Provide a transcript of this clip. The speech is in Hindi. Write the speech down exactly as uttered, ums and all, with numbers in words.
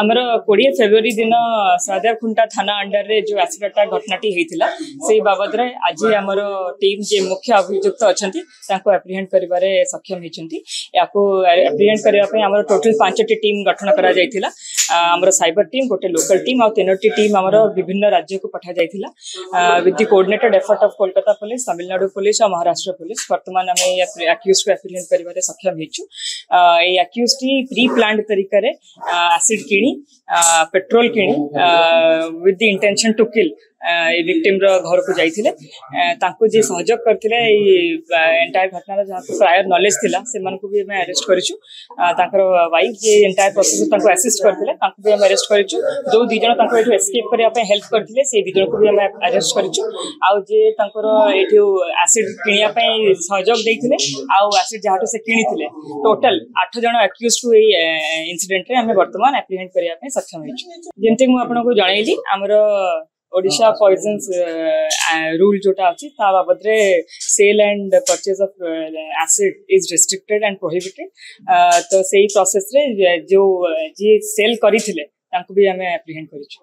आमर कोड़े फेब्रुआरी दिन सादारखुंटा थाना अंडर रे जो आसलाटा घटनाटी हेतिला से बाबद रे आज आमर टीम जे मुख्य अभियुक्त अछंती ताको एप्रिहेंड करिवारे सक्षम हेचंती याको एप्रिहेंड करिवा पे आमर टोटल पांचटी टीम गठन करा जायतिला आमर साइबर टीम गोटे लोकल टीम आ तीनोटी टीम आमर विभिन्न राज्य को पठा जायतिला with the coordinated effort of Kolkata police Tamil Nadu police और महाराष्ट्र पुलिस वर्तमान आमे एक्यूज को एप्रिहेंड करिवारे सक्षम हेचु ए एक्यूज टी प्री प्लान्ड तरीका रे एसिड किणी पेट्रोल किणी with the intention to kill a victim रो घर को जाइथिले तांको जे सहयोग करथिले ए एंटायर घटना रो जहां प्रायर नॉलेज थिला से मन को भी हम अरेस्ट करिछु तांकर वाइफ जे एंटायर प्रोसेस तांको असिस्ट करथिले तांको भी हम अरेस्ट करिछु जो दु जण तांको एठो एस्केप करिया पे हेल्प करथिले से दु जण को भी हम अरेस्ट करिछु आ जे तांकर एठो एसिड किनिया पे सहयोग दैथिले आ एसिड जहाटो से किनिथिले टोटल आठ जण एक्यूज्ड को ए इन्सिडेंट रे हम वर्तमान एप्रिहेंड करिया पे सक्षम हिछु जेंते मु आपन को जणाइली हमरो Odisha poisons uh, rule jota achi ta babadre sale and purchase of uh, acid is restricted and prohibited uh, to sei process re jo je sell kari thile tanku bi ame apprehend karichu.